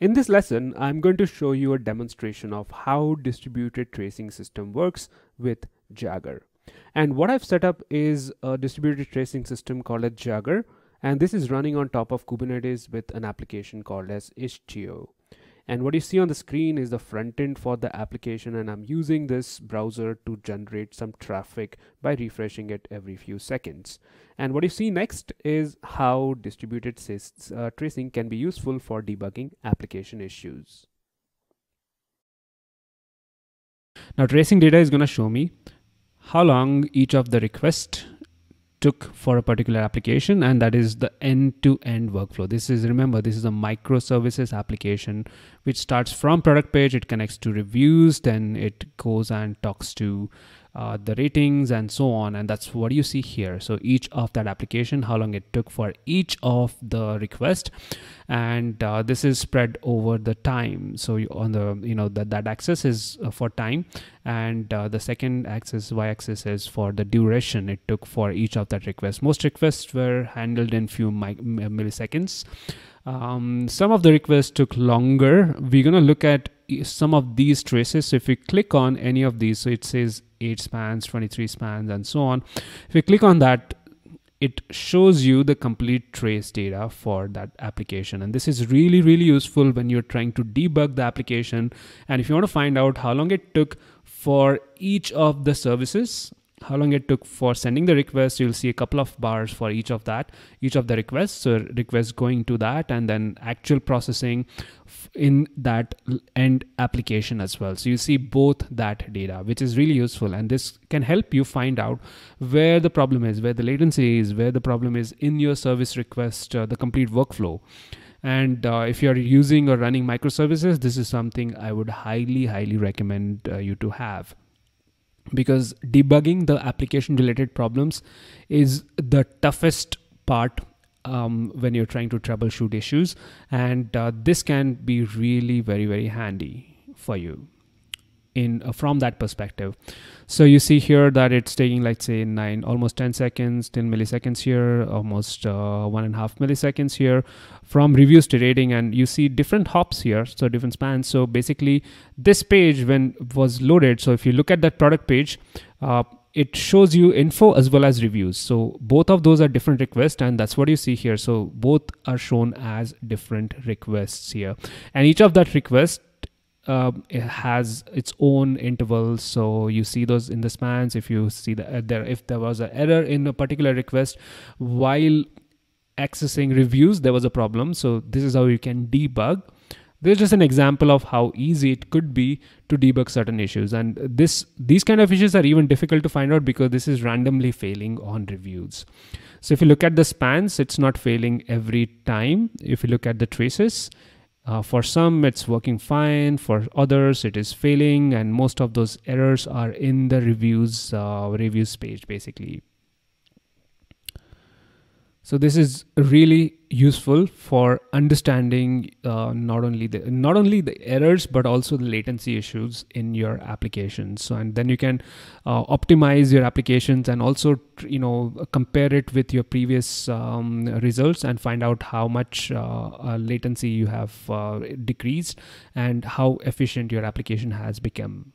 In this lesson, I'm going to show you a demonstration of how distributed tracing system works with Jaeger. And what I've set up is a distributed tracing system called as Jaeger, and this is running on top of Kubernetes with an application called as Istio. And what you see on the screen is the front end for the application, and I'm using this browser to generate some traffic by refreshing it every few seconds. And what you see next is how distributed tracing can be useful for debugging application issues. Now, tracing data is going to show me how long each of the requests took for a particular application, and that is the end-to-end workflow. Remember, this is a microservices application which starts from product page, it connects to reviews, then it goes and talks to the ratings and so on, and that's what you see here. So each of that application, how long it took for each of the request, and this is spread over the time. So that axis is for time, and the second axis, y-axis, is for the duration it took for each of that request. Most requests were handled in few milliseconds. Some of the requests took longer. We're gonna look at some of these traces. So if we click on any of these, so it says 8 spans, 23 spans, and so on. If you click on that, it shows you the complete trace data for that application. And this is really, really useful when you're trying to debug the application. And if you want to find out how long it took for each of the services, how long it took for sending the request, you'll see a couple of bars for each of the requests. So request going to that, and then actual processing in that end application as well. So you see both that data, which is really useful. And this can help you find out where the problem is, where the latency is, where the problem is in your service request, the complete workflow. And if you're using or running microservices, this is something I would highly, highly recommend you to have, because debugging the application related problems is the toughest part when you're trying to troubleshoot issues. And this can be really very, very handy for you from that perspective. So you see here that it's taking, let's say, almost 10 seconds, 10 milliseconds here, almost 1.5 milliseconds here, from reviews to rating, and you see different hops here, so different spans. So basically this page when was loaded, so if you look at that product page, it shows you info as well as reviews. So both of those are different requests, and that's what you see here. So both are shown as different requests here, and each of that request it has its own intervals, so you see those in the spans. If you see if there was an error in a particular request while accessing reviews, there was a problem. So this is how you can debug. There's just an example of how easy it could be to debug certain issues, and these kind of issues are even difficult to find out because this is randomly failing on reviews. So if you look at the spans, it's not failing every time. If you look at the traces, for some it's working fine, for others it is failing, and most of those errors are in the reviews page basically. So this is really useful for understanding not only the errors but also the latency issues in your applications. So, and then you can optimize your applications and also compare it with your previous results and find out how much latency you have decreased and how efficient your application has become.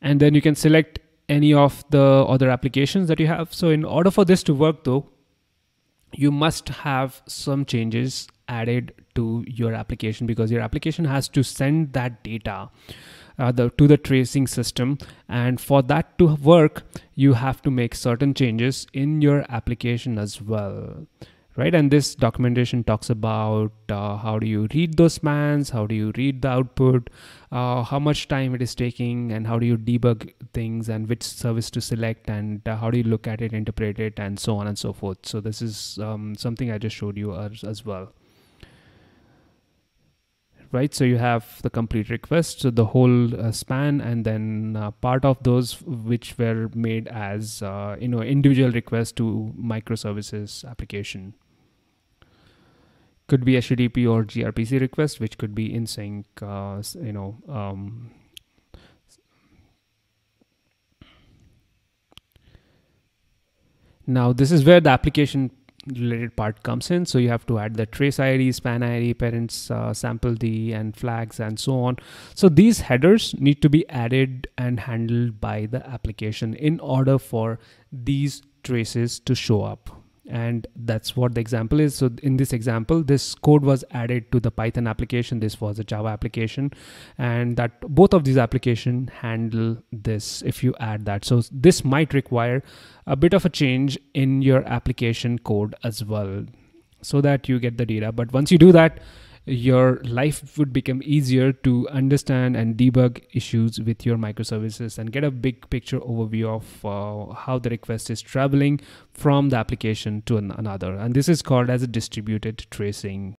And then you can select any of the other applications that you have. So in order for this to work though, you must have some changes added to your application, because your application has to send that data to the tracing system. And for that to work, you have to make certain changes in your application as well. Right, and this documentation talks about how do you read those spans, how do you read the output, how much time it is taking, and how do you debug things, and which service to select, and how do you look at it, interpret it, and so on and so forth. So this is something I just showed you as well. Right, so you have the complete request, so the whole span, and then part of those which were made as individual requests to microservices application. Could be HTTP or gRPC request, which could be in sync, Now this is where the application related part comes in. So you have to add the trace ID, span ID, parents, sample D, and flags, and so on. So these headers need to be added and handled by the application in order for these traces to show up. And that's what the example is. So in this example, this code was added to the Python application. This was a Java application, and that both of these applications handle this if you add that. So this might require a bit of a change in your application code as well, so that you get the data. But once you do that, your life would become easier to understand and debug issues with your microservices and get a big picture overview of how the request is traveling from the application to another. And this is called as a distributed tracing.